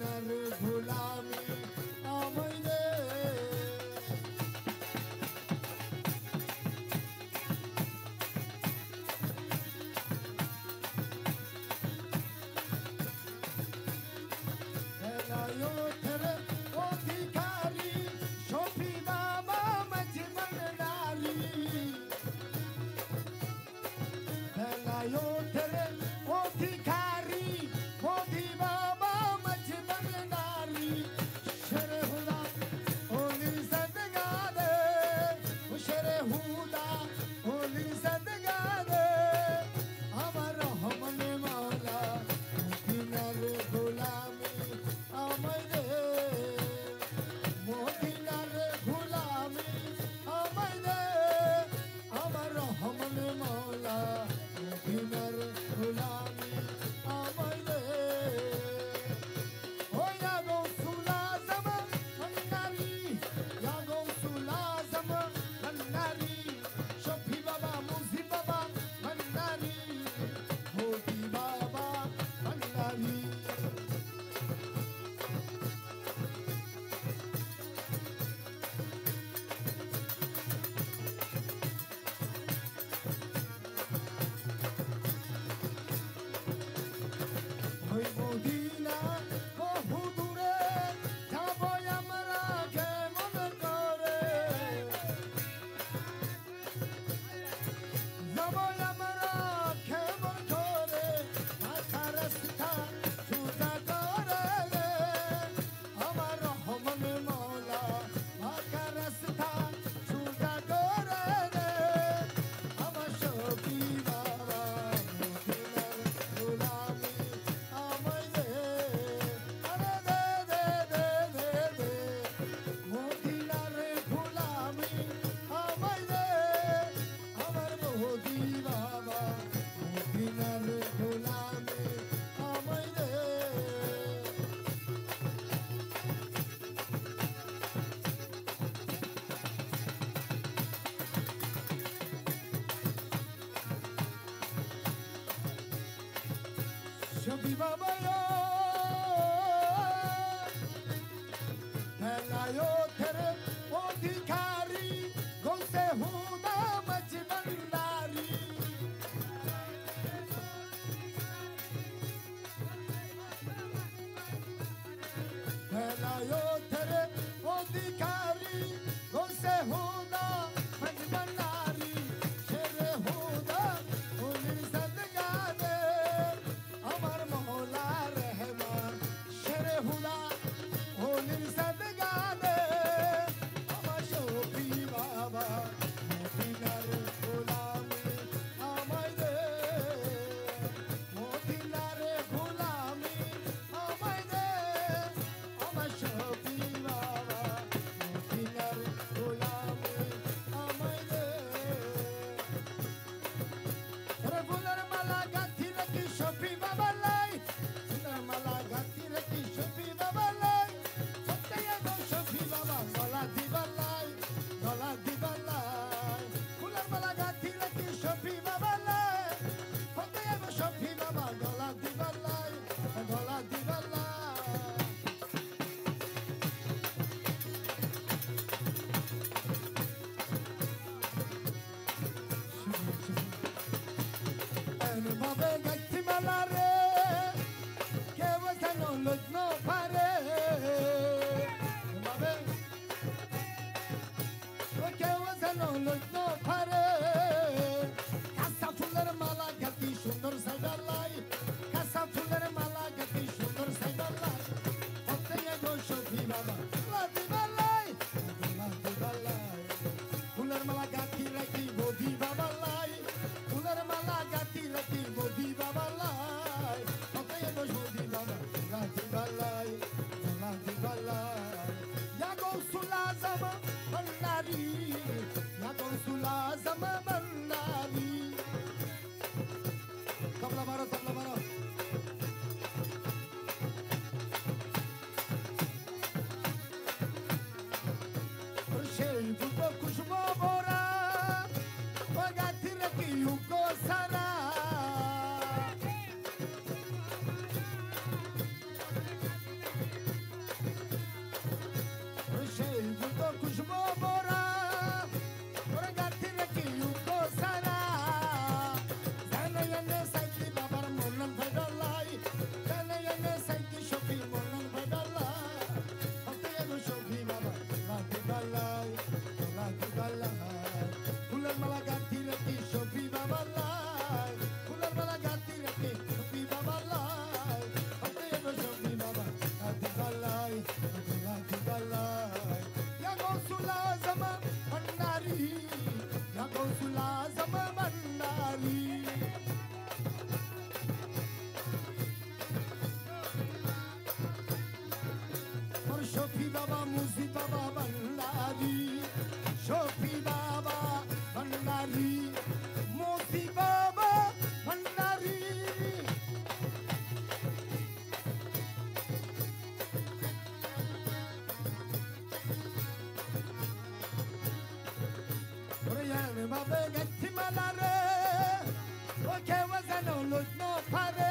Milan भुलामी आमये Bye. Musi Baba Bandari, Shofi Baba Bandari, Musi Baba Bandari. Oryan Baba getti malare, o kevazan olutno pare.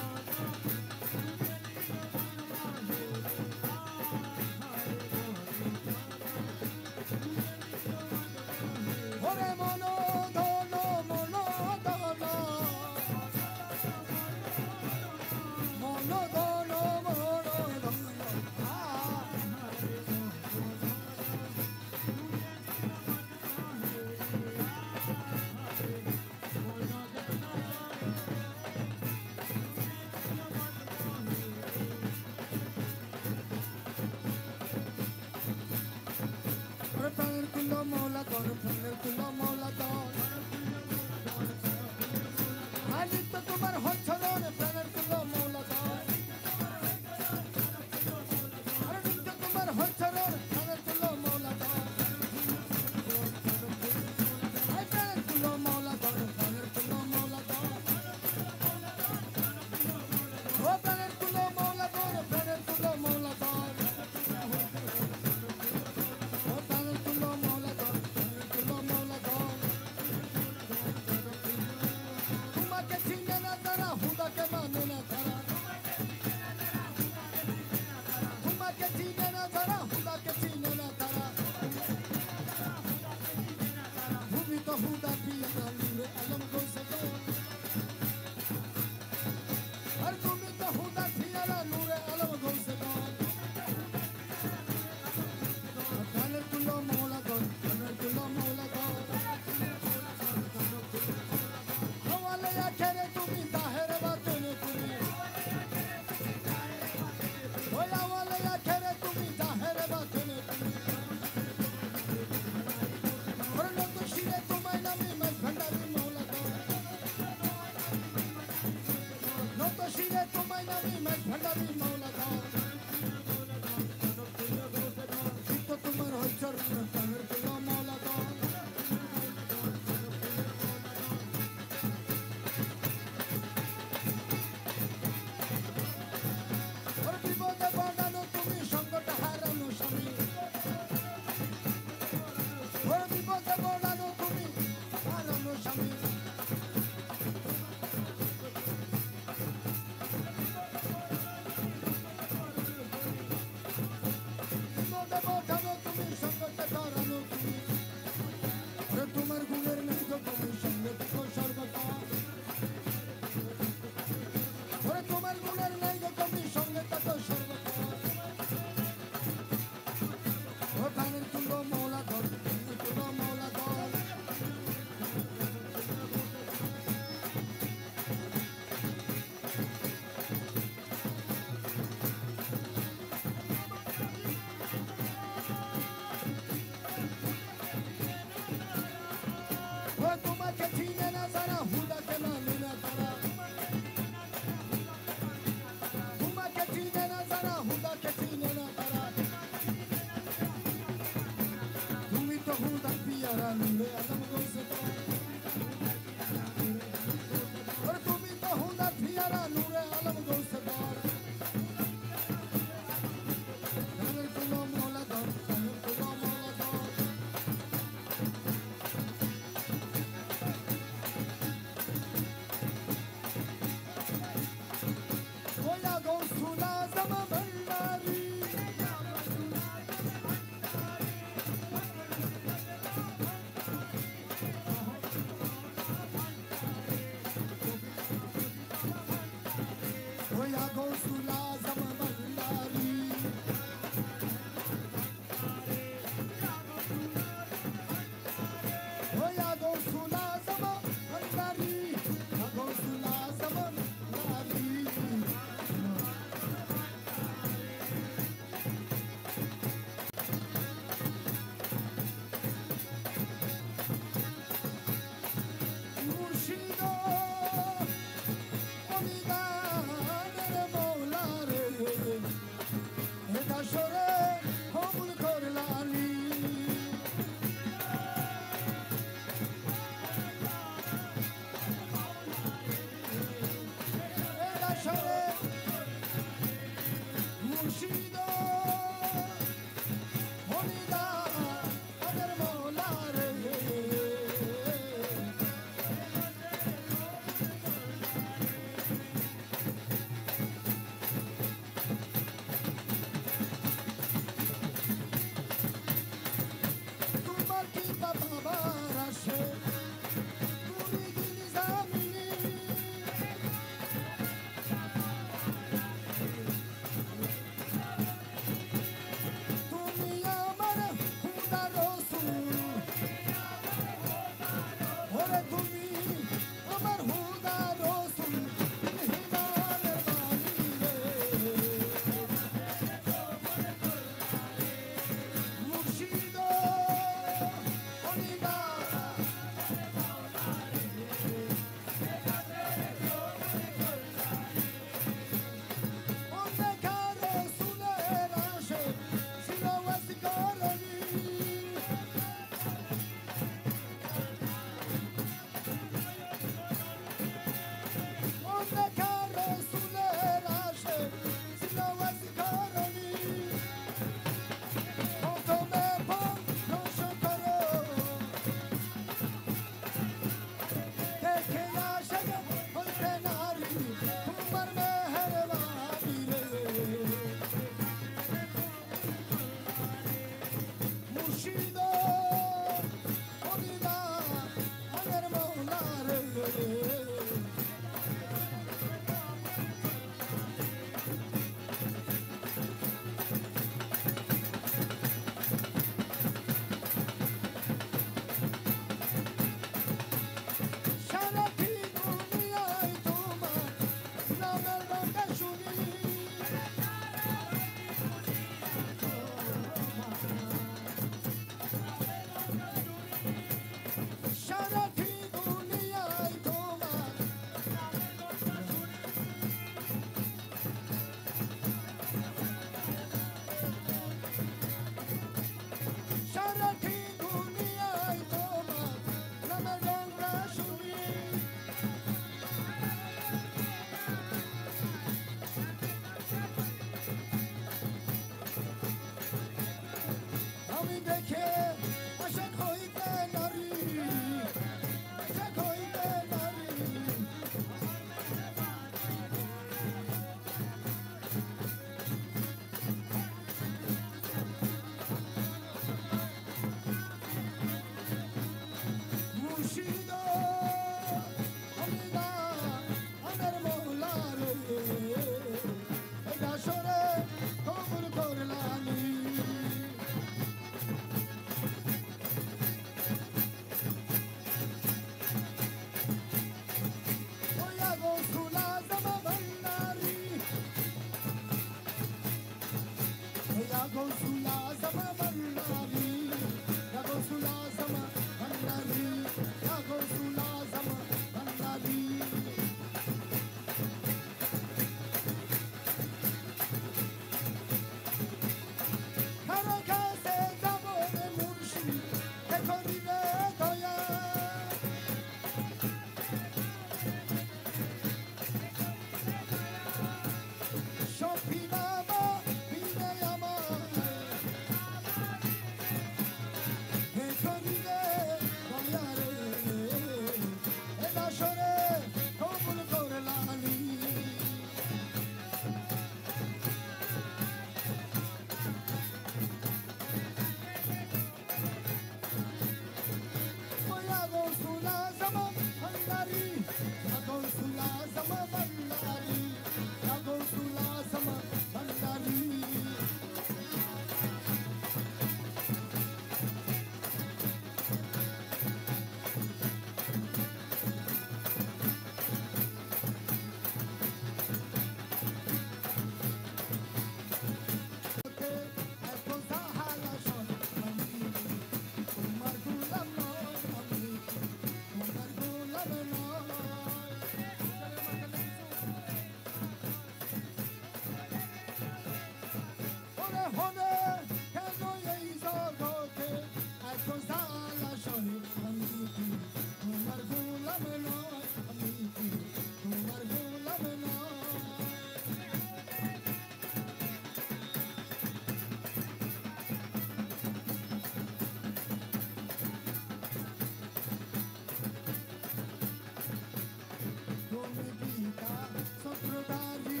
Sopradari,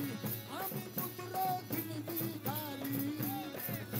Ami Putra Dini Bikari.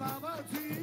Baba Ji.